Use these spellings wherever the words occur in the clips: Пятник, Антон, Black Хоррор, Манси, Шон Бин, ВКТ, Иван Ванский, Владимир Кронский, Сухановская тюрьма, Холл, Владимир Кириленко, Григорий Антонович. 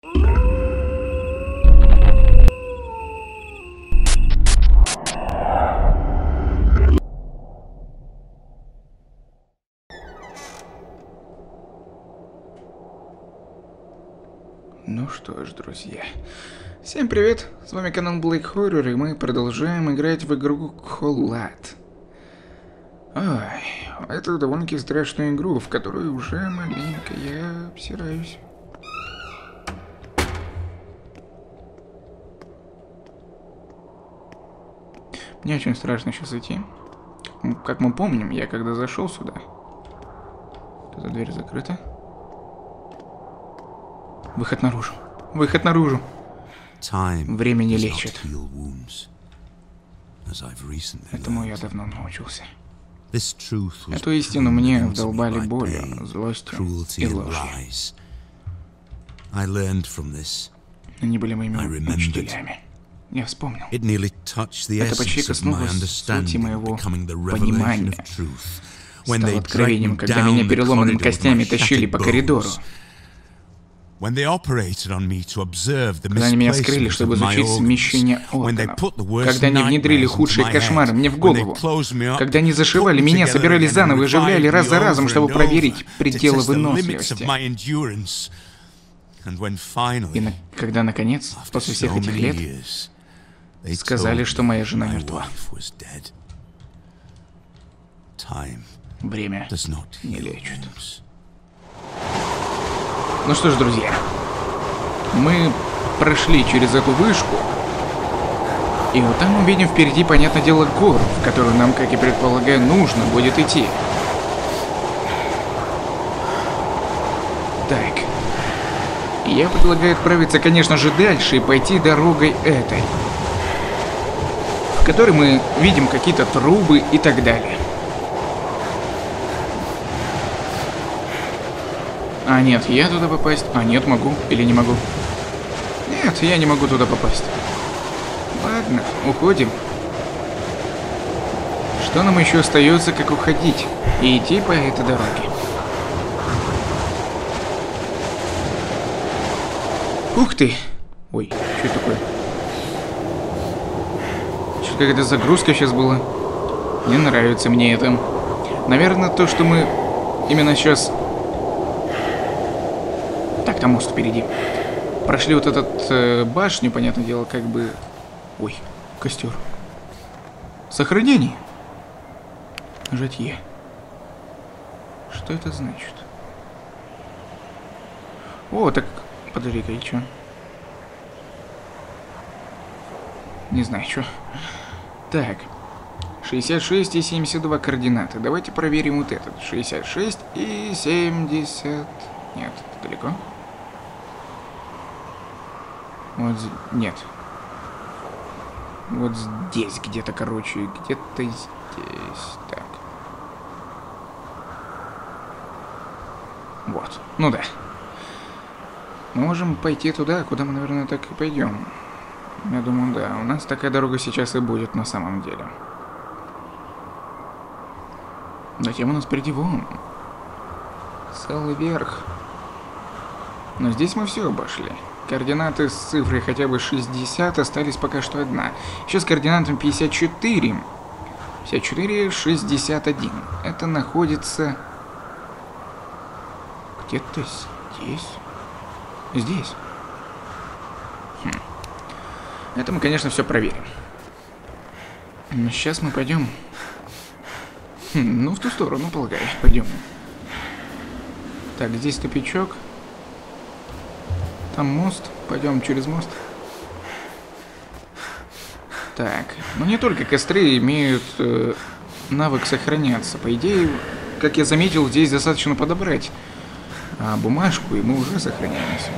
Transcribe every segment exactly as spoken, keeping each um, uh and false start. Ну что ж, друзья, всем привет, с вами канал Black Хоррор, и мы продолжаем играть в игру Холл. Ой, это довольно-таки страшная игра, в которую уже маленько я обсираюсь. Мне очень страшно сейчас идти. Как мы помним, я когда зашел сюда... Эта дверь закрыта. Выход наружу. Выход наружу. Время не лечит. Этому я давно научился. Эту истину мне вдолбали болью, злостью и ложью. Они были моими учителями. Я вспомнил. Это почти коснулось сути моего понимания. Стало откровением, когда меня переломанными костями тащили по коридору. Когда они меня вскрыли, чтобы изучить смещение органов, когда они внедрили худшие кошмары мне в голову, когда они зашивали меня, собирали заново и оживляли раз за разом, чтобы проверить пределы выносливости. И на... когда, наконец, после всех этих лет, сказали, что моя жена мертва. Время не лечит. Ну что ж, друзья, мы прошли через эту вышку, и вот там увидим впереди, понятное дело, гору, в которую нам, как и предполагаю, нужно будет идти. Так, я предлагаю отправиться, конечно же, дальше и пойти дорогой этой, в которой мы видим какие-то трубы и так далее. А нет, я туда попасть. А нет, могу или не могу? Нет, я не могу туда попасть. Ладно, уходим. Что нам еще остается, как уходить и идти по этой дороге? Ух ты! Ой, что это такое? Что-то какая-то загрузка сейчас была. Не нравится мне это. Наверное, то, что мы именно сейчас... Так, там мост впереди. Прошли вот этот э, башню, понятное дело, как бы... Ой, костер. Сохранение. Нажать Е. Что это значит? О, так... Подожди-ка, и чё? Не знаю, что. Так. шестьдесят шесть и семьдесят два координаты. Давайте проверим вот этот. шестьдесят шесть и семьдесят... Нет, далеко. Вот здесь... Нет. Вот здесь где-то, короче, где-то здесь. Так. Вот. Ну да. Мы можем пойти туда, куда мы, наверное, так и пойдем. Я думаю, да. У нас такая дорога сейчас и будет на самом деле. Затем у нас впереди вон. Целый верх. Но здесь мы все обошли. Координаты с цифрой хотя бы шестьдесят остались пока что одна. Еще с координатами пятьдесят четыре. пятьдесят четыре, шестьдесят один. Это находится... Где-то здесь. Здесь. Хм. Это мы, конечно, все проверим. Но сейчас мы пойдем... Хм, ну, в ту сторону, полагаю. Пойдем. Так, здесь тупичок. Там мост. Пойдем через мост. Так. Но не только костры имеют э, навык сохраняться. По идее, как я заметил, здесь достаточно подобрать а, бумажку, и мы уже сохраняемся.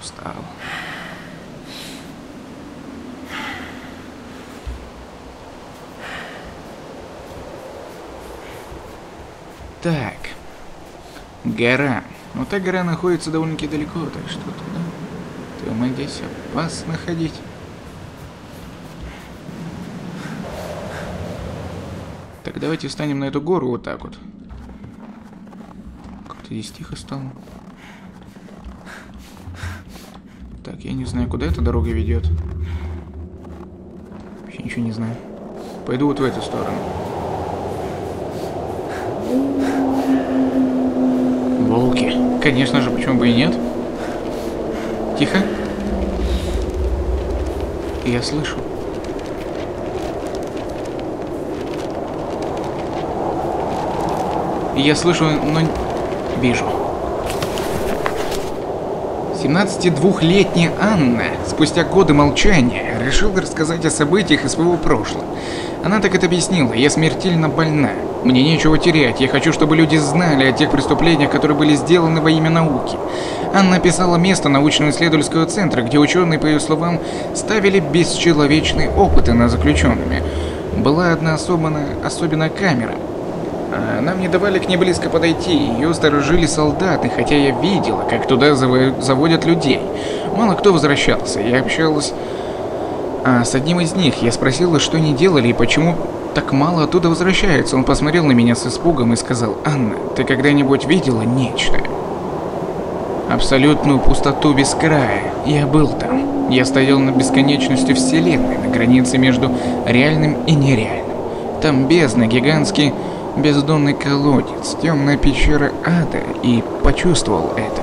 Устал. Так. Гора. Но та гора находится довольно-таки далеко, так что туда... Ты, мы здесь опасно ходить. Так, давайте встанем на эту гору вот так вот. Как-то здесь тихо стало. Так, я не знаю, куда эта дорога ведет. Вообще ничего не знаю. Пойду вот в эту сторону. Волки. Конечно же, почему бы и нет. Тихо. Я слышу. Я слышу, но вижу. семнадцатидвухлетняя Анна спустя годы молчания решила рассказать о событиях из своего прошлого. Она так это объяснила: я смертельно больна, мне нечего терять, я хочу, чтобы люди знали о тех преступлениях, которые были сделаны во имя науки. Анна описала место научно-исследовательского центра, где ученые, по ее словам, ставили бесчеловечные опыты над заключенными. Была одна особенно, особенная камера. Нам не давали к ней близко подойти, ее сторожили солдаты, хотя я видела, как туда заводят людей. Мало кто возвращался, я общалась а, с одним из них, я спросила, что они делали и почему так мало оттуда возвращается. Он посмотрел на меня с испугом и сказал: «Анна, ты когда-нибудь видела нечто? Абсолютную пустоту без края. Я был там, я стоял на бесконечности Вселенной, на границе между реальным и нереальным. Там бездна, гигантский бездонный колодец, темная пещера ада, и почувствовал это.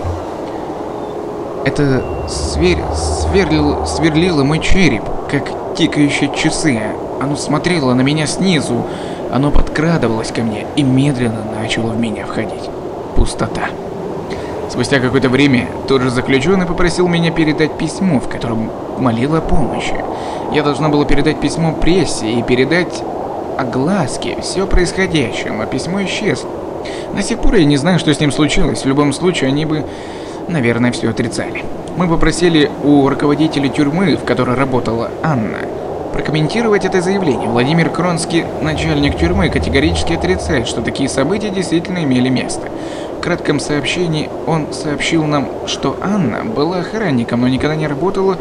Это свер... сверлило... сверлило мой череп, как тикающие часы. Оно смотрело на меня снизу, оно подкрадывалось ко мне и медленно начало в меня входить. Пустота». Спустя какое-то время тот же заключенный попросил меня передать письмо, в котором молил о помощи. Я должна была передать письмо прессе и передать огласки все происходящее, но письмо исчезло. До сих пор я не знаю, что с ним случилось. В любом случае, они бы, наверное, все отрицали. Мы попросили у руководителя тюрьмы, в которой работала Анна, прокомментировать это заявление. Владимир Кронский, начальник тюрьмы, категорически отрицает, что такие события действительно имели место. В кратком сообщении он сообщил нам, что Анна была охранником, но никогда не работала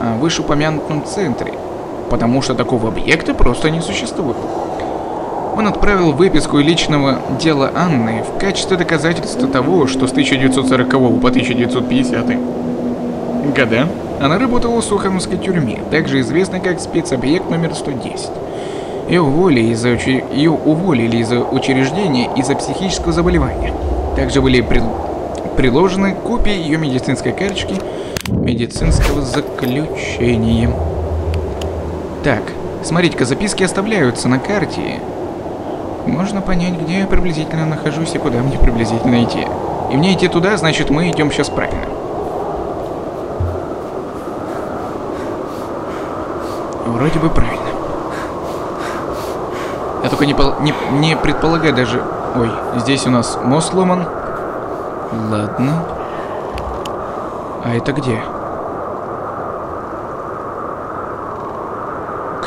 в вышеупомянутом центре, потому что такого объекта просто не существует. Он отправил выписку личного дела Анны в качестве доказательства того, что с тысяча девятьсот сорокового по тысяча девятьсот пятидесятые года она работала в Сухановской тюрьме, также известной как спецобъект номер сто десять. Ее уволили из-за учи... Ее уволили из-за учреждения из-за психического заболевания. Также были при... приложены копии ее медицинской карточки, медицинского заключения. Так, смотрите-ка, записки оставляются на карте. Можно понять, где я приблизительно нахожусь и куда мне приблизительно идти. И мне идти туда, значит, мы идем сейчас правильно. Вроде бы правильно. Я только не, не, не предполагаю даже... Ой, здесь у нас мост сломан. Ладно. А это где?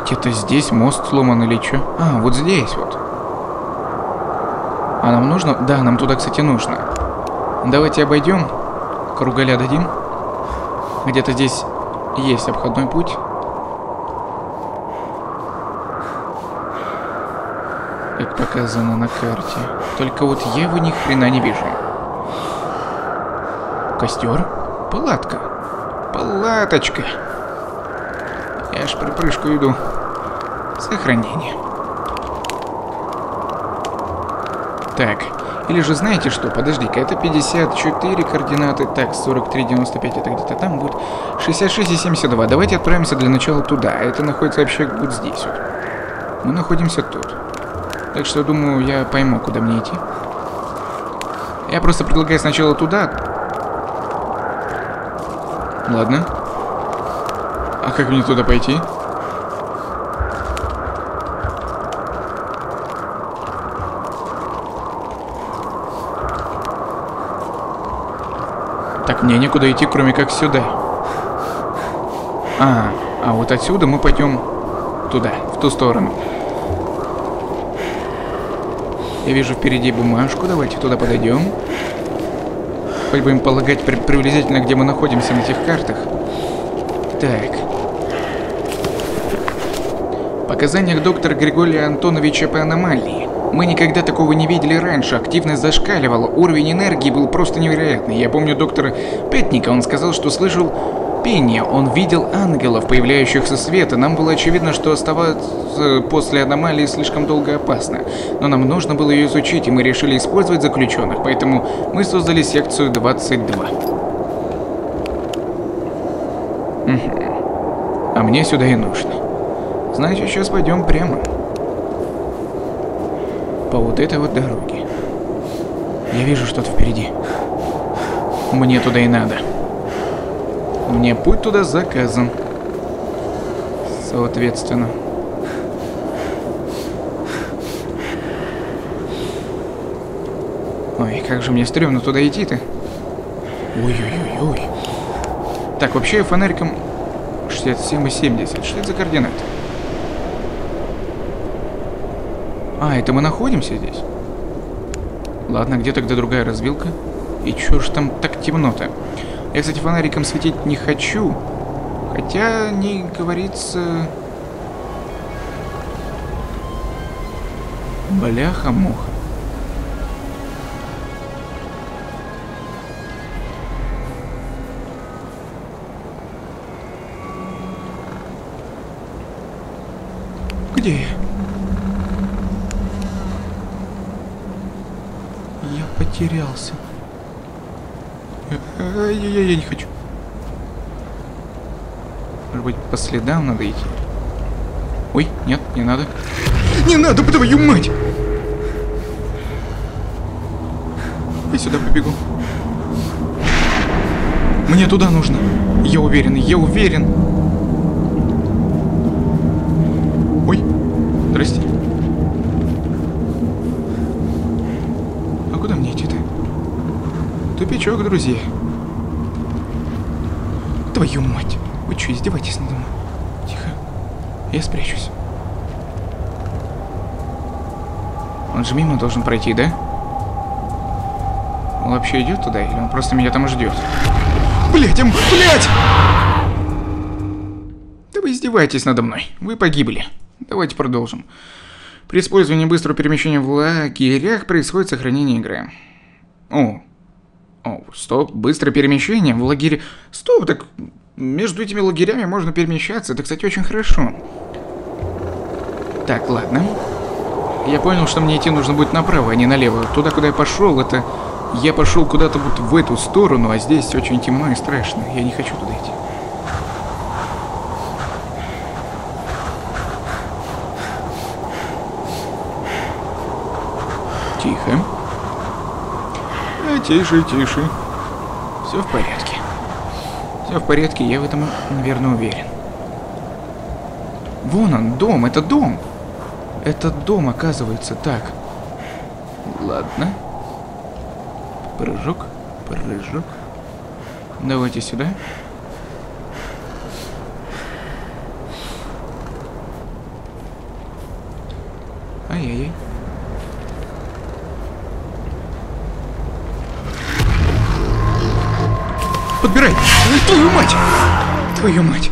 Где-то здесь мост сломан или что? А, вот здесь вот. А нам нужно? Да, нам туда, кстати, нужно. Давайте обойдем. Кругаля дадим. Где-то здесь есть обходной путь. Как показано на карте. Только вот я его ни хрена не вижу. Костер? Палатка. Палаточка. Я аж припрыжку иду. Сохранение. Так. Или же знаете что? Подожди-ка, это пятьдесят четыре координаты. Так, сорок три, девяносто пять, это где-то там будет. шестьдесят шесть и семьдесят два. Давайте отправимся для начала туда. Это находится вообще вот здесь вот. Мы находимся тут. Так что, думаю, я пойму, куда мне идти. Я просто предлагаю сначала туда. Ладно. А как мне туда пойти? Так, мне некуда идти, кроме как сюда. А, а вот отсюда мы пойдем туда, в ту сторону. Я вижу впереди бумажку, давайте туда подойдем. Хоть будем полагать при приблизительно, где мы находимся на этих картах. Так. Показаниях доктора Григория Антоновича по аномалии. Мы никогда такого не видели раньше, активность зашкаливала, уровень энергии был просто невероятный. Я помню доктора Пятника, он сказал, что слышал пения он видел ангелов, появляющихся света. Нам было очевидно, что оставаться после аномалии слишком долго опасно. Но нам нужно было ее изучить, и мы решили использовать заключенных. Поэтому мы создали секцию двадцать два. Угу. А мне сюда и нужно. Значит, сейчас пойдем прямо. По вот этой вот дороге. Я вижу что-то впереди. Мне туда и надо. Мне путь туда заказан. Соответственно. Ой, как же мне стрёмно туда идти-то. Ой-ой-ой-ой. Так, вообще фонариком шестьдесят семь и семьдесят. Что это за координаты? А, это мы находимся здесь? Ладно, где тогда другая развилка? И чё ж там так темно-то? Я, кстати, фонариком светить не хочу. Хотя, не говорится... Бляха-муха. Где я? Я потерялся. Ай-яй-яй, я не хочу. Может быть, по следам надо идти? Ой, нет, не надо. Не надо, твою мать! Я сюда побегу. Мне туда нужно. Я уверен, я уверен. Ой, здрасте. А куда мне идти-то? Тупичок, друзья. Твою мать. Вы что, издеваетесь надо мной? Тихо. Я спрячусь. Он же мимо должен пройти, да? Он вообще идет туда, или он просто меня там ждет? Блять, им, блять! Да вы издеваетесь надо мной. Вы погибли. Давайте продолжим. При использовании быстрого перемещения в лагерях происходит сохранение игры. О. О, стоп, быстрое перемещение в лагере. Стоп, так между этими лагерями можно перемещаться. Это, кстати, очень хорошо. Так, ладно. Я понял, что мне идти нужно будет направо, а не налево. Туда, куда я пошел, это... Я пошел куда-то вот в эту сторону, а здесь очень темно и страшно. Я не хочу туда идти. Тихо. Тише, тише. Все в порядке. Все в порядке, я в этом, наверное, уверен. Вон он, дом, это дом. Это дом, оказывается, так. Ладно. Прыжок, прыжок. Давайте сюда. Ай-яй-яй. Подбирай! Твою мать! Твою мать!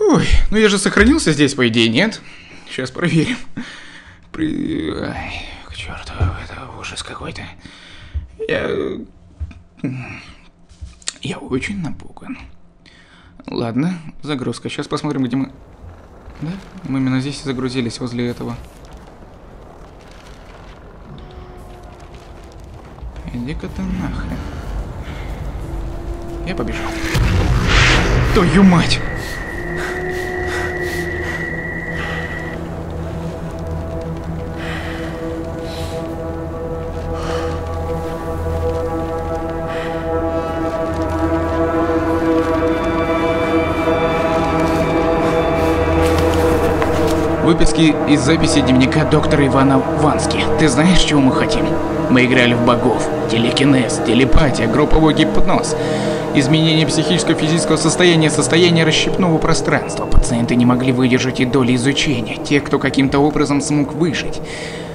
Ой, ну я же сохранился здесь, по идее, нет? Сейчас проверим. При... Ай, к черту, это ужас какой-то. Я... Я очень напуган. Ладно, загрузка. Сейчас посмотрим, где мы... Да? Мы именно здесь и загрузились, возле этого. Иди-ка ты нахрен. Я побежал. Твою мать! Выписки из записи дневника доктора Ивана Вански. Ты знаешь, чего мы хотим? Мы играли в богов, телекинез, телепатия, групповой гипноз, изменение психическо-физического состояния, состояния расщепного пространства. Пациенты не могли выдержать и доли изучения. Те, кто каким-то образом смог выжить,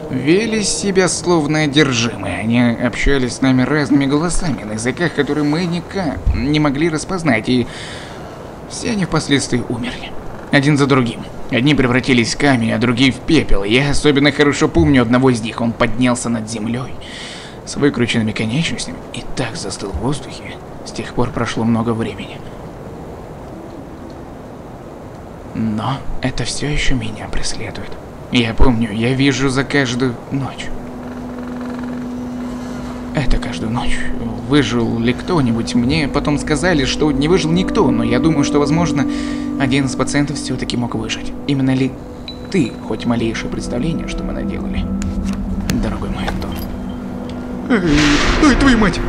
вели себя словно одержимые. Они общались с нами разными голосами, на языках, которые мы никак не могли распознать, и все они впоследствии умерли. Один за другим. Одни превратились в камень, а другие в пепел. Я особенно хорошо помню одного из них. Он поднялся над землей с выкрученными конечностями и так застыл в воздухе. С тех пор прошло много времени. Но это все еще меня преследует. Я помню, я вижу за каждую ночь. Это каждую ночь. Выжил ли кто-нибудь? Мне потом сказали, что не выжил никто, но я думаю, что, возможно, один из пациентов все-таки мог выжить. Именно ли ты хоть малейшее представление, что мы наделали? Дорогой мой Антон. Эй, твою мать!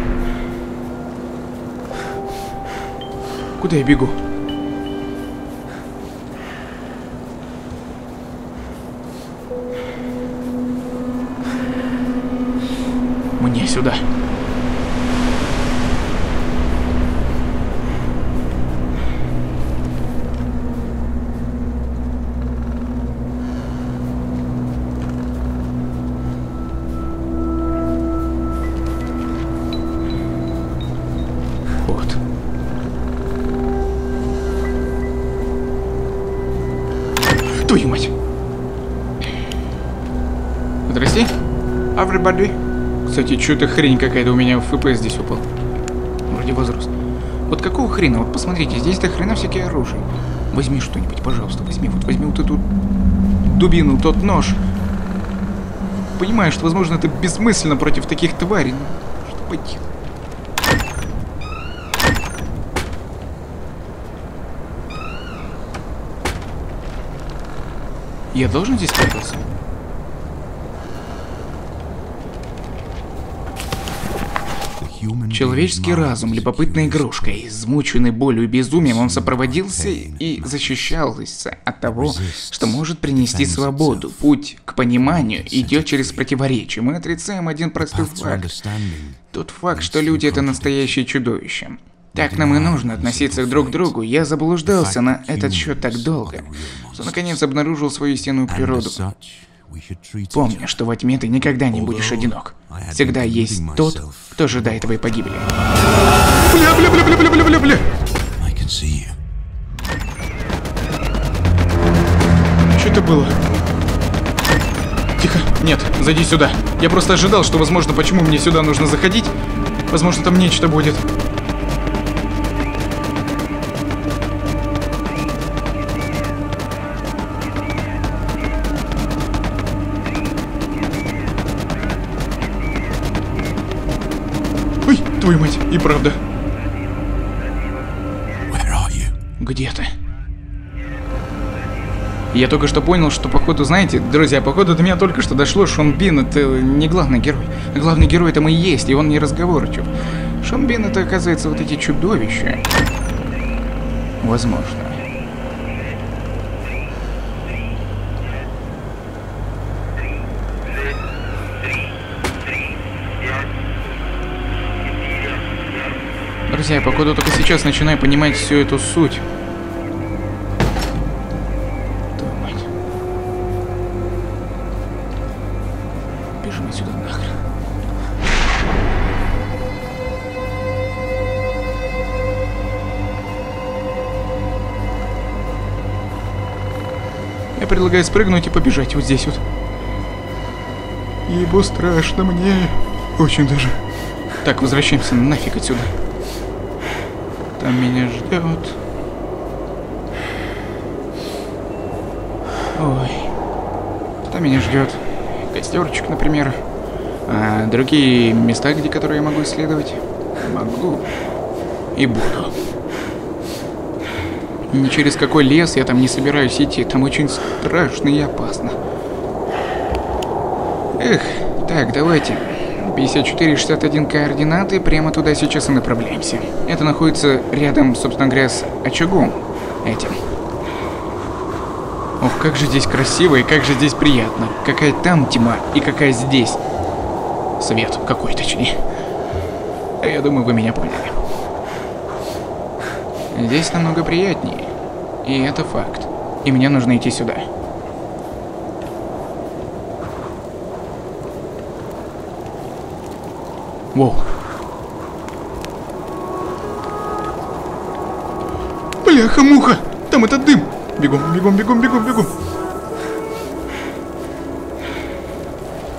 Куда я бегу? Мне сюда. Твою мать! Здрасте, everybody. Кстати, что-то хрень какая-то у меня в эф пэ эс здесь упал. Вроде возраст. Вот какого хрена? Вот посмотрите, здесь-то хрена всякие оружие. Возьми что-нибудь, пожалуйста, возьми. Вот возьми вот эту дубину, тот нож. Понимаю, что, возможно, это бессмысленно против таких тварей. Что поделать? Я должен здесь прятаться? Человеческий разум, любопытная игрушка, измученный болью и безумием, он сопроводился и защищался от того, что может принести свободу. Путь к пониманию идет через противоречие. Мы отрицаем один простой факт. Тот факт, что люди — это настоящие чудовища. Так нам и нужно относиться друг к другу. Я заблуждался на этот счет так долго, что наконец обнаружил свою истинную природу. Помни, что во тьме ты никогда не будешь одинок. Всегда есть тот, кто ожидает твоей погибели. Бля, бля, бля, бля, бля, бля, бля. Что это было? Тихо, нет, зайди сюда. Я просто ожидал, что, возможно, почему мне сюда нужно заходить. Возможно, там нечто будет. Твою мать, и правда. Где ты? Я только что понял, что походу, знаете, друзья, походу до меня только что дошло, Шон Бин — это не главный герой. Главный герой — это мы и есть, и он не разговорчив. Шон Бин — это, оказывается, вот эти чудовища. Возможно. Друзья, я, походу, только сейчас начинаю понимать всю эту суть. Бежим отсюда нахрен. Я предлагаю спрыгнуть и побежать вот здесь вот. Ебу страшно мне. Очень даже. Так, возвращаемся нафиг отсюда. Там меня ждет. Ой. Там меня ждет костерчик, например. А другие места, где которые я могу исследовать. Могу. И буду. Ни через какой лес я там не собираюсь идти. Там очень страшно и опасно. Эх, так, давайте. пятьдесят четыре шестьдесят один координаты, прямо туда сейчас и направляемся. Это находится рядом, собственно говоря, с очагом этим. Ох, как же здесь красиво и как же здесь приятно. Какая там тьма и какая здесь. Свет какой, точнее. Я думаю, вы меня поняли. Здесь намного приятнее. И это факт. И мне нужно идти сюда. Воу. Бляха-муха! Там этот дым! Бегом, бегом, бегом, бегом, бегом!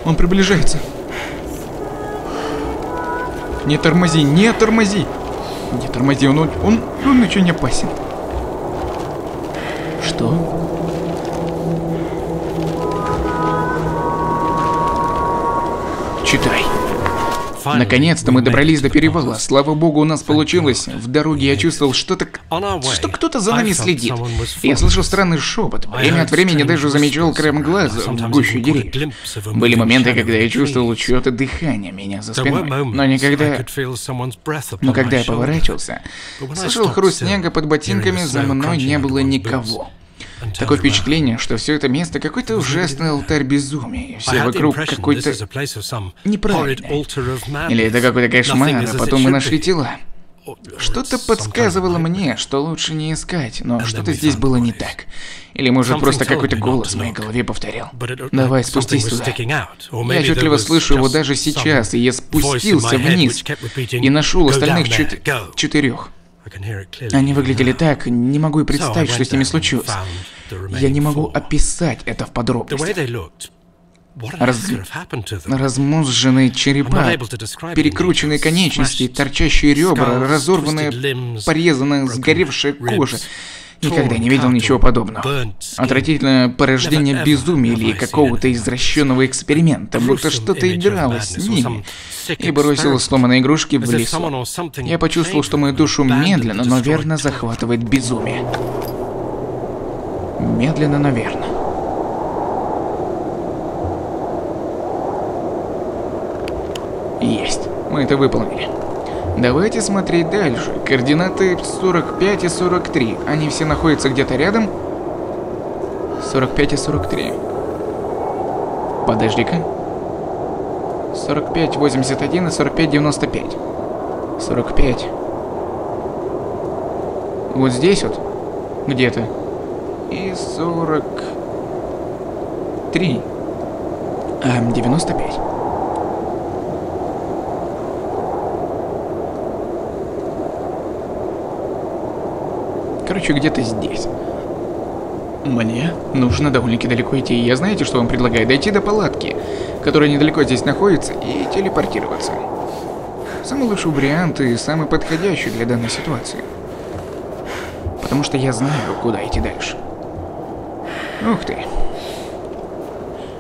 Он приближается. Не тормози, не тормози! Не тормози, он, он, он, он очень опасен. Что Антон? Читай. Наконец-то мы добрались до перевала. Слава богу, у нас получилось. В дороге я чувствовал, что-то, что кто-то за нами следит. Я слышал странный шепот. Время от времени даже замечал краем глаза в гуще деревьев. Были моменты, когда я чувствовал чье-то дыхание меня за спиной. Но никогда... Но когда я поворачивался, слышал хруст снега под ботинками, за мной не было никого. Такое впечатление, что все это место какой-то ужасный алтарь безумия. Все вокруг какой-то неправильное. Или это какой-то кошмар, а потом мы нашли тела. Что-то подсказывало мне, что лучше не искать, но что-то здесь было не так. Или, может, просто какой-то голос в моей голове повторял. Давай, спустись туда. Я отчетливо слышу его даже сейчас, и я спустился вниз и нашел остальных чет... четырех. Они выглядели так, не могу и представить, что с ними случилось. Я не могу описать это в подробностях. Раз... Размозженные черепа, перекрученные конечности, торчащие ребра, разорванная, порезанная, сгоревшая кожа. Никогда не видел ничего подобного. Отвратительное порождение безумия или какого-то извращенного эксперимента, будто что-то играло с ними и бросило сломанные игрушки в лес. Я почувствовал, что мою душу медленно, но верно захватывает безумие. Медленно, но верно. Есть. Мы это выполнили. Давайте смотреть дальше. Координаты сорок пять и сорок три. Они все находятся где-то рядом. сорок пять и сорок три. Подожди-ка. сорок пять восемьдесят один и сорок пять девяносто пять. сорок пять. Вот здесь вот. Где-то. И сорок три. А, девяносто пять. Короче, где-то здесь. Мне нужно довольно-таки далеко идти. Я знаете, что вам предлагаю? Дойти до палатки, которая недалеко здесь находится, и телепортироваться. Самый лучший вариант и самый подходящий для данной ситуации. Потому что я знаю, куда идти дальше. Ух ты.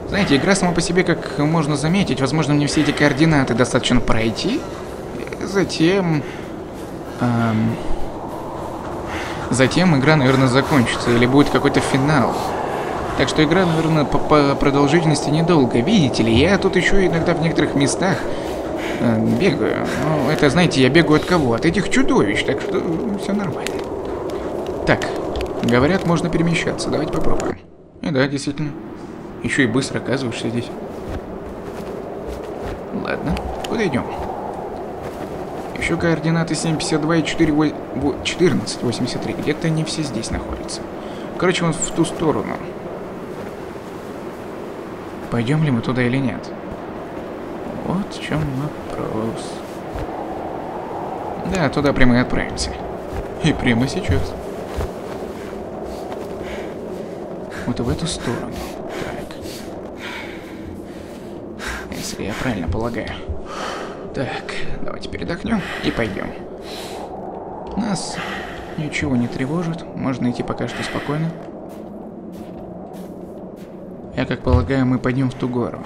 Знаете, игра сама по себе, как можно заметить, возможно, мне все эти координаты достаточно пройти. Затем... Эм... Затем игра, наверное, закончится, или будет какой-то финал. Так что игра, наверное, по, по продолжительности недолго. Видите ли, я тут еще иногда в некоторых местах э, бегаю. Ну, это, знаете, я бегаю от кого? От этих чудовищ, так что все нормально. Так, говорят, можно перемещаться. Давайте попробуем. И да, действительно. Еще и быстро оказываешься здесь. Ладно, куда идем? Еще координаты семь пятьдесят два и четыре восемьдесят три. Где-то они все здесь находятся. Короче, он в ту сторону. Пойдем ли мы туда или нет? Вот в чем вопрос. Да, туда прямо и отправимся. И прямо сейчас. Вот в эту сторону. Так. Если я правильно полагаю. Так, давайте передохнем и пойдем. Нас ничего не тревожит, можно идти пока что спокойно. Я как полагаю, мы пойдем в ту гору.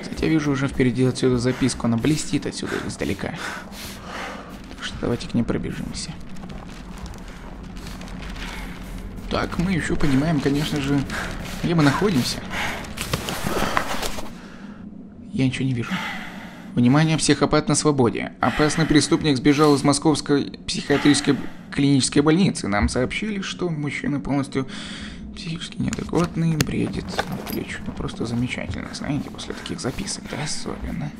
Кстати, я вижу уже впереди отсюда записку, она блестит отсюда издалека. Так что давайте к ней пробежимся. Так, мы еще понимаем, конечно же, где мы находимся. Я ничего не вижу. Внимание, психопат на свободе. Опасный преступник сбежал из московской психиатрической клинической больницы. Нам сообщили, что мужчина полностью психически неадекватный, бредит. Отлично, просто замечательно, знаете, после таких записок, да, особенно.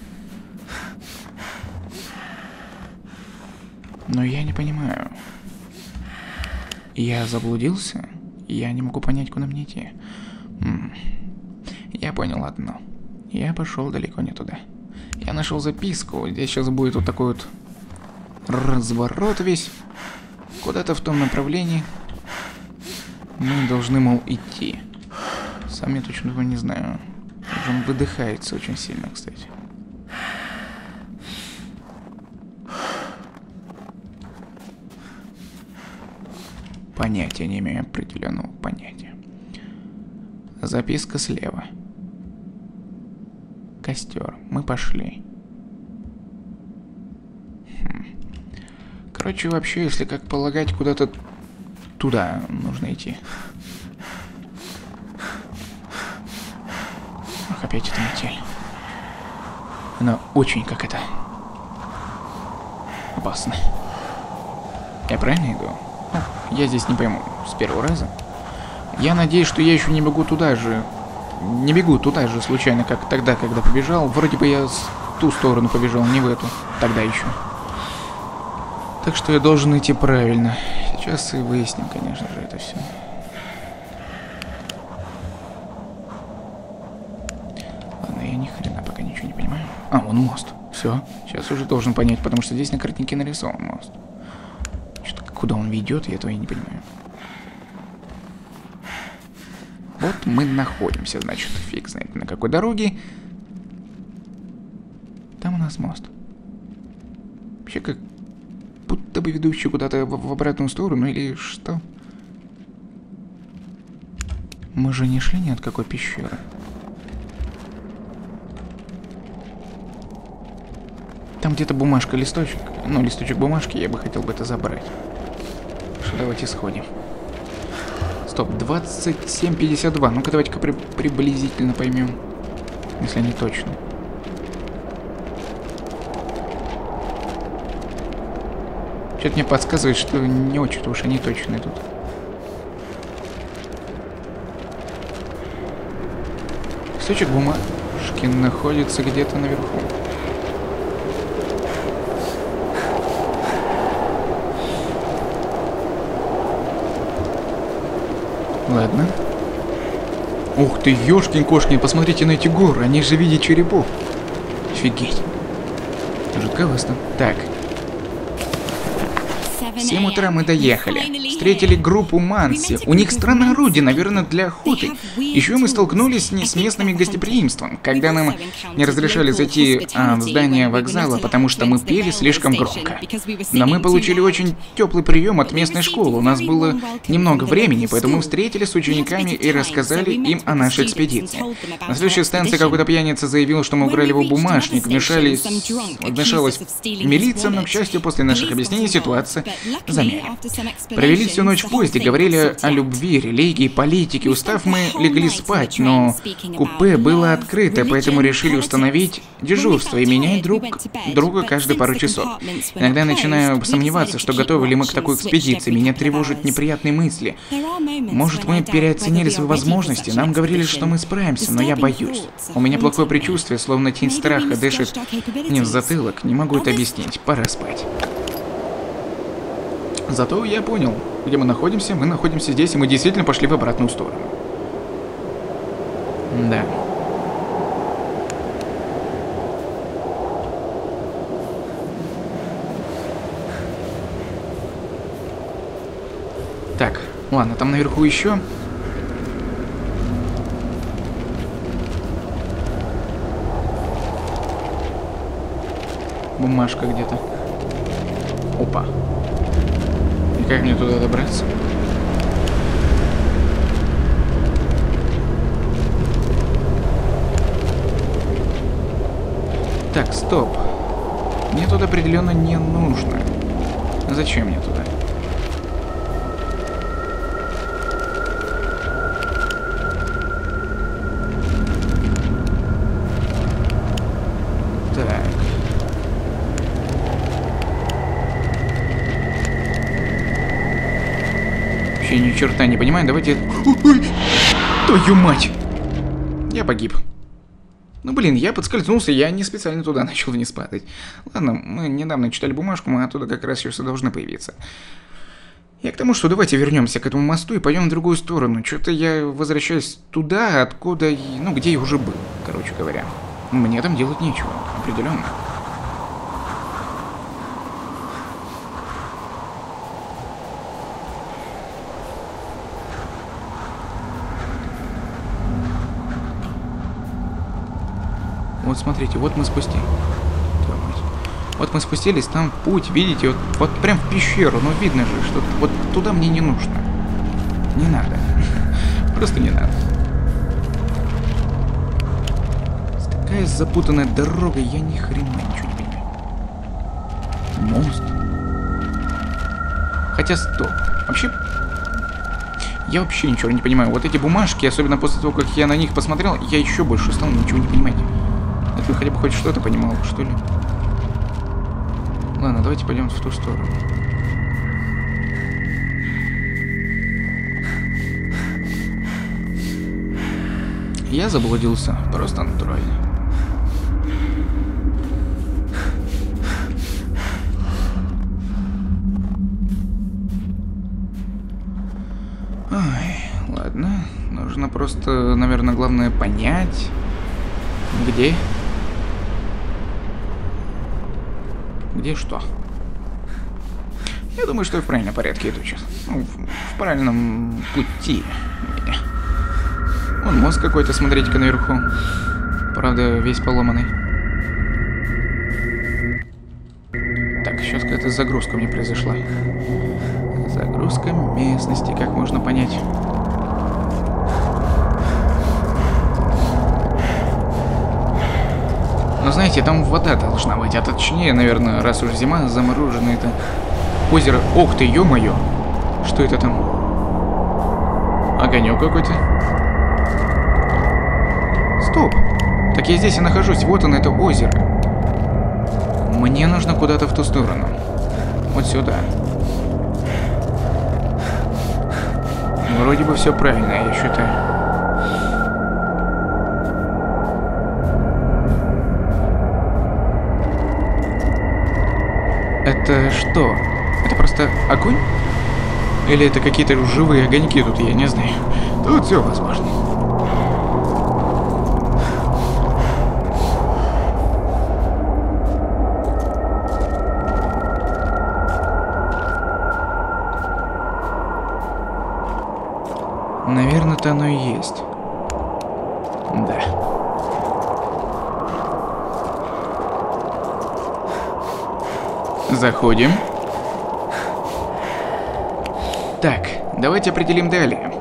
Но я не понимаю. Я заблудился? Я не могу понять, куда мне идти. М-м. Я понял одно. Я пошел далеко не туда. Я нашел записку. Здесь сейчас будет вот такой вот разворот весь. Куда-то в том направлении. Мы должны, мол, идти. Сам я точно его не знаю. Он выдыхается очень сильно, кстати. Понятия не имею, определенного понятия. Записка слева. Костер. Мы пошли. Хм. Короче, вообще, если как полагать, куда-то туда нужно идти. Ах, опять эта метель. Она очень как это... опасно. Я правильно иду? Я здесь не пойму с первого раза. Я надеюсь, что я еще не бегу туда же. Не бегу туда же случайно, как тогда, когда побежал. Вроде бы я с ту сторону побежал, не в эту. Тогда еще. Так что я должен идти правильно. Сейчас и выясним, конечно же, это все. Ладно, я ни хрена пока ничего не понимаю. А, вон мост. Все. Сейчас уже должен понять, потому что здесь на картинке нарисован мост. Куда он ведет, я этого и не понимаю. Вот мы находимся, значит, фиг знает на какой дороге. Там у нас мост. Вообще как будто бы ведущий куда-то в, в обратную сторону или что? Мы же не шли ни от какой пещеры. Там где-то бумажка, листочек. Ну, листочек бумажки, я бы хотел бы это забрать. Давайте сходим. Стоп, двадцать семь пятьдесят два. Ну-ка, давайте-ка при приблизительно поймем. Если не точно. Что-то мне подсказывает, что не очень-то уж они точные тут. Кусочек бумажки находится где-то наверху. Ладно. Ух ты, ёшкин-кошкин, посмотрите на эти горы, они же в виде черепов. Офигеть. Жутковато. Так. В семь утра мы доехали. Встретили группу Манси. У них странное орудие, наверное, для охоты. Еще мы столкнулись с местными гостеприимством, когда нам не разрешали зайти а, в здание вокзала, потому что мы пели слишком громко. Но мы получили очень теплый прием от местной школы. У нас было немного времени, поэтому мы встретились с учениками и рассказали им о нашей экспедиции. На следующей станции какой-то пьяница заявил, что мы украли его бумажник. Вмешались... Вмешалась милиция, но, к счастью, после наших объяснений ситуация... Замерим. Провели всю ночь в поезде, говорили о любви, религии, политике. Устав, мы легли спать, но купе было открыто, поэтому решили установить дежурство и менять друг друга каждые пару часов. Иногда я начинаю сомневаться, что готовы ли мы к такой экспедиции. Меня тревожат неприятные мысли. Может, мы переоценили свои возможности? Нам говорили, что мы справимся, но я боюсь. У меня плохое предчувствие, словно тень страха дышит мне в затылок. Не могу это объяснить. Пора спать. Зато я понял, где мы находимся. Мы находимся здесь, и мы действительно пошли в обратную сторону. Да. Так, ладно, там наверху еще. Бумажка где-то. Опа. Как мне туда добраться? Так, стоп. Мне туда определенно не нужно. Зачем мне туда? Ни черта не понимаю, давайте... Твою мать! Я погиб. Ну блин, я подскользнулся, я не специально туда начал вниз падать. Ладно, мы недавно читали бумажку, мы оттуда как раз сейчас должны появиться. Я к тому, что давайте вернемся к этому мосту и пойдем в другую сторону. Что-то я возвращаюсь туда, откуда... Ну, где я уже был, короче говоря. Мне там делать нечего, определенно. Вот смотрите, вот мы спустились. Вот Вот мы спустились, там путь, видите, вот, вот прям в пещеру, ну видно же, что вот туда мне не нужно. Не надо. Просто не надо. Такая запутанная дорога, я ни хрена ничего не понимаю. Мост. Хотя стоп. Вообще... Я вообще ничего не понимаю. Вот эти бумажки, особенно после того, как я на них посмотрел, я еще больше стал ничего не понимать. А ты хотя бы хоть что-то понимал, что ли? Ладно, давайте пойдем в ту сторону. Я заблудился просто натурально. Ой, ладно. Нужно просто, наверное, главное понять, где... Где что? Я думаю, что я в правильном порядке иду сейчас. Ну, в, в правильном пути. Вон мост какой-то, смотрите-ка, наверху. Правда, весь поломанный. Так, сейчас какая-то загрузка у меня произошла. Загрузка местности, как можно понять. Но знаете, там вода должна быть. А точнее, наверное, раз уж зима, заморожено это озеро. Ох ты, ё-моё! Что это там? Огонек какой-то. Стоп! Так я здесь и нахожусь. Вот оно, это озеро. Мне нужно куда-то в ту сторону. Вот сюда. Вроде бы все правильно, я считаю. Это что? Это просто огонь? Или это какие-то живые огоньки тут, я не знаю. Тут все возможно. Наверное-то оно и есть. Да. Заходим. Так, давайте определим далее.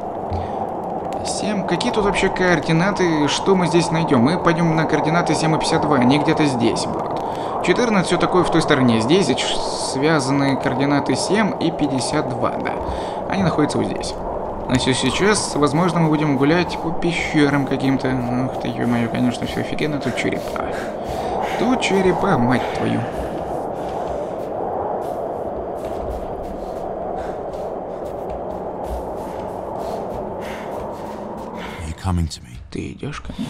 семь. Какие тут вообще координаты? Что мы здесь найдем? Мы пойдем на координаты семь и пятьдесят два. Они где-то здесь будут. четырнадцать. Все такое в той стороне. Здесь связаны координаты семь и пятьдесят два. Да. Они находятся вот здесь. Значит, сейчас, возможно, мы будем гулять по пещерам каким-то. Ух ты, ё-моё, конечно, все офигенно. Тут черепа. Тут черепа, мать твою. Ты идешь ко мне?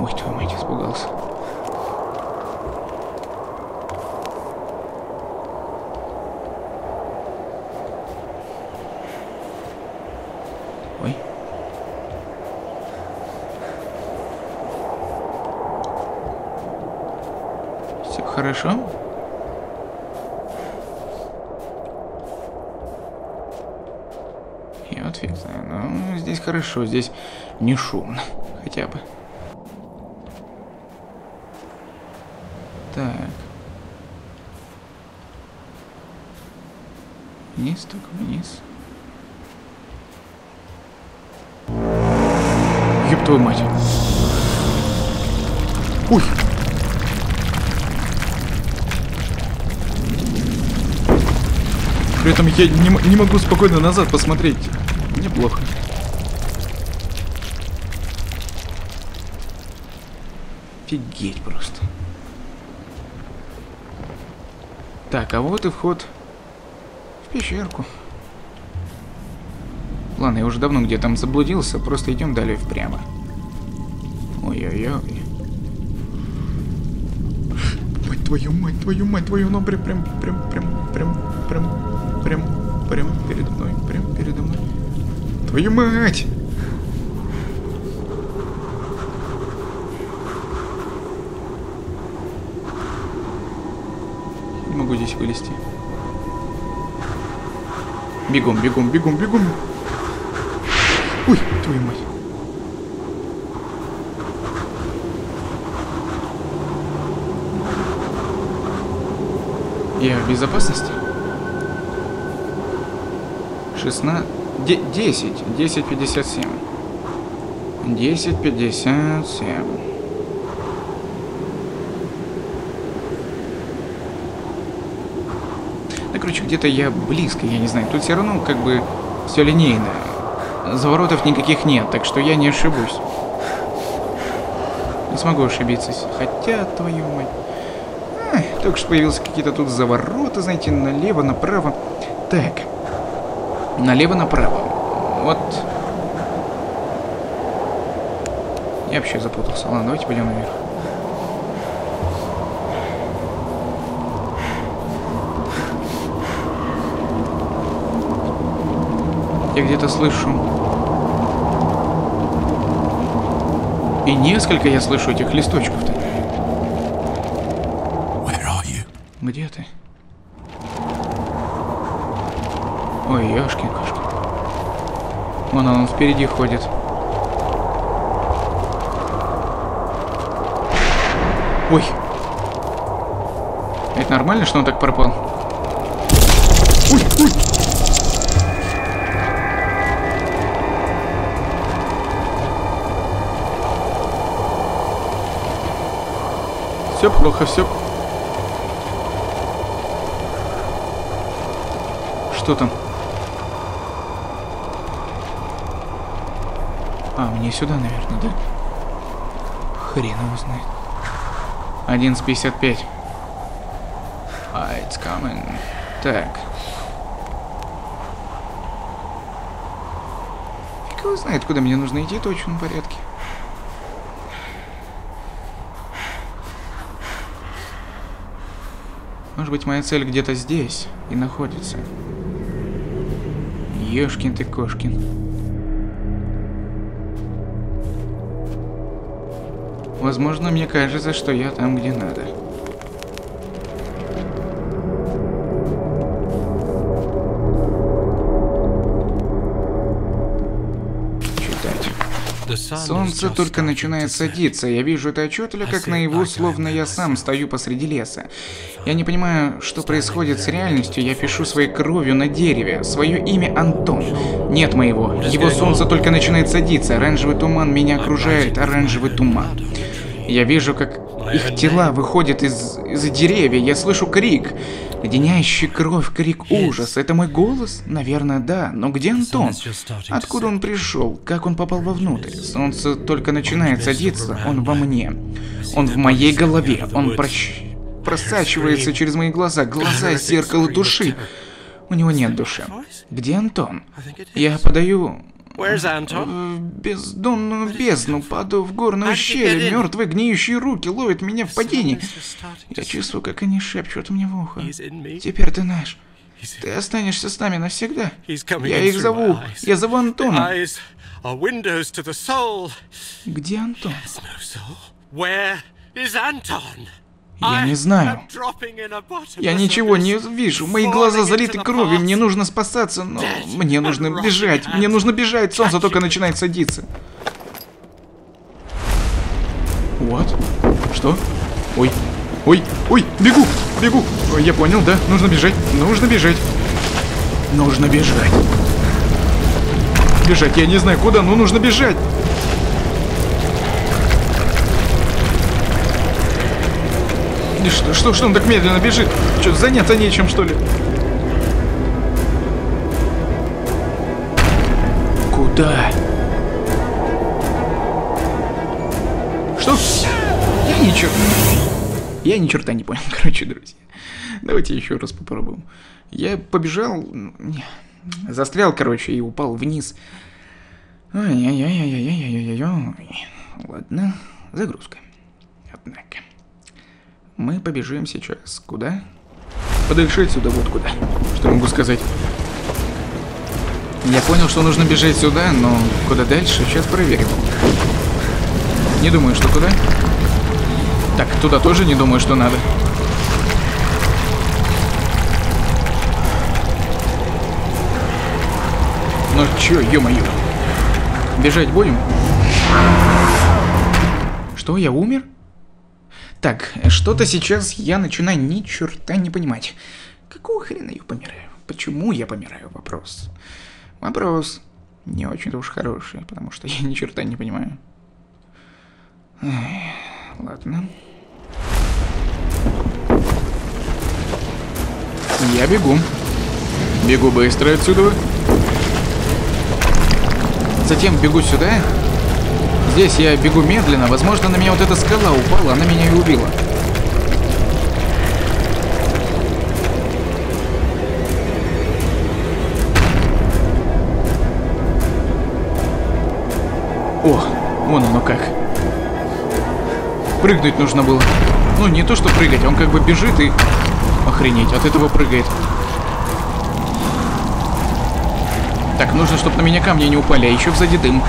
Ой, твою мать, испугался. Ой. Все хорошо? Ну, здесь хорошо, здесь не шумно, хотя бы. Так. Вниз, только вниз. Ёб твою мать. Уй. При этом я не, не могу спокойно назад посмотреть. Неплохо. Офигеть просто. Так, а вот и вход в пещерку. Ладно, я уже давно где там заблудился, просто идем далее впрямо. Ой-ой-ой. Мать твою, мать твою, мать твою, ну прям, прям, прям, прям, прям, прям, прям, прям передо мной, прям передо мной. Твою мать! Не могу здесь вылезти. Бегом, бегом, бегом, бегом. Ой, твою мать. Я в безопасности? шестнадцать... десять. десять пятьдесят семь. десять пятьдесят семь. Да, короче, где-то я близко, я не знаю. Тут все равно как бы все линейно. Заворотов никаких нет, так что я не ошибусь. Не смогу ошибиться. Хотя, твою мать. А, только что появились какие-то тут завороты, знаете, налево, направо. Так. Налево, направо. Вот. Я вообще запутался. Ладно, давайте пойдем наверх. Я где-то слышу. И несколько я слышу этих листочков-то. Где ты? Ой, ёшкин-кошкин. Вон он, он впереди ходит. Ой. Это нормально, что он так пропал? Ой, ой. Все плохо, все. Что там? А, мне сюда, наверное, да? Хрен его знает. одиннадцать пятьдесят пять. А, it's coming. Так. Фиг его знает, куда мне нужно идти, точно в порядке. Может быть, моя цель где-то здесь и находится. Ёшкин ты кошкин. Возможно, мне кажется, что я там, где надо. Читать. Солнце только начинает садиться. Я вижу это отчетливо, как наяву, словно я сам стою посреди леса. Я не понимаю, что происходит с реальностью. Я пишу своей кровью на дереве. Свое имя Антон. Нет моего. Его солнце только начинает садиться. Оранжевый туман меня окружает. Оранжевый туман. Я вижу, как их тела выходят из, из деревьев. Я слышу крик. Леденящий кровь, крик ужаса. Это мой голос? Наверное, да. Но где Антон? Откуда он пришел? Как он попал вовнутрь? Солнце только начинает садиться. Он во мне. Он в моей голове. Он прощ... просачивается через мои глаза. Глаза — зеркало души. У него нет души. Где Антон? Я подаю в бездонную бездну, падаю в горную щель. Мертвые гниющие руки ловят меня в падении. Я чувствую, как они шепчут мне в ухо. Теперь ты наш. Ты останешься с нами навсегда. Я их зову. Я зову Антона. Где Антон? Я не знаю. Я ничего не вижу. Мои глаза залиты кровью. Мне нужно спасаться, но мне нужно бежать. Мне нужно бежать. Солнце только начинает садиться. Вот. Что? Ой. Ой. Ой. Бегу. Бегу. Ой, я понял, да? Нужно бежать. Нужно бежать. Нужно бежать. Бежать. Я не знаю куда, но нужно бежать. Что, что, что он так медленно бежит? Что, заняться нечем, что ли? Куда? Что? Я ни черта... Я ни черта не понял, короче, друзья. Давайте еще раз попробуем. Я побежал... Застрял, короче, и упал вниз. Ай-яй-яй-яй-яй-яй-яй-яй. Ладно, загрузка. Однако... Мы побежим сейчас. Куда? Подальше отсюда, вот куда. Что могу сказать? Я понял, что нужно бежать сюда, но куда дальше? Сейчас проверим. Не думаю, что куда. Так, туда тоже не думаю, что надо. Ну чё, ё-моё. Бежать будем? Что, я умер? Так, что-то сейчас я начинаю ни черта не понимать. Какого хрена я помираю? Почему я помираю? Вопрос. Вопрос не очень-то уж хороший, потому что я ни черта не понимаю. Эх, ладно. Я бегу. Бегу быстро отсюда. Затем бегу сюда. Здесь я бегу медленно. Возможно, на меня вот эта скала упала, она меня и убила. О, вон оно как. Прыгнуть нужно было. Ну, не то, что прыгать, он как бы бежит и... Охренеть, от этого прыгает. Так, нужно, чтобы на меня камни не упали, а еще сзади дым.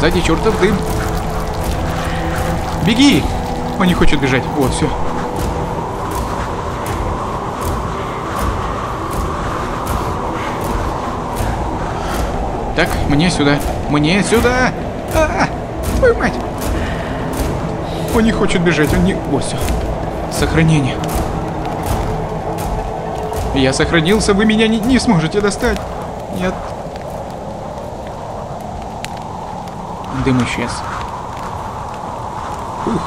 Сзади чертов дым. Беги! Он не хочет бежать. Вот, все. Так, мне сюда. Мне сюда! А-а-а! Твою мать! Он не хочет бежать, он не... Вот, все. Сохранение. Я сохранился, вы меня не, не сможете достать. Нет. Дым исчез. Ух.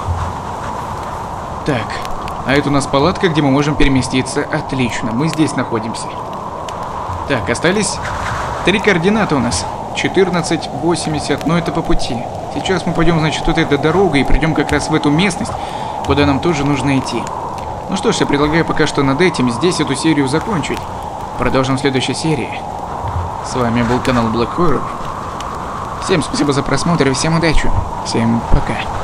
Так. А это у нас палатка, где мы можем переместиться. Отлично, мы здесь находимся. Так, остались три координаты у нас. четырнадцать, восемьдесят, но это по пути. Сейчас мы пойдем, значит, вот этой дорогой и придем как раз в эту местность, куда нам тоже нужно идти. Ну что ж, я предлагаю пока что над этим здесь эту серию закончить. Продолжим в следующей серии. С вами был канал Black Хоррор. Всем спасибо за просмотр и всем удачи. Всем пока.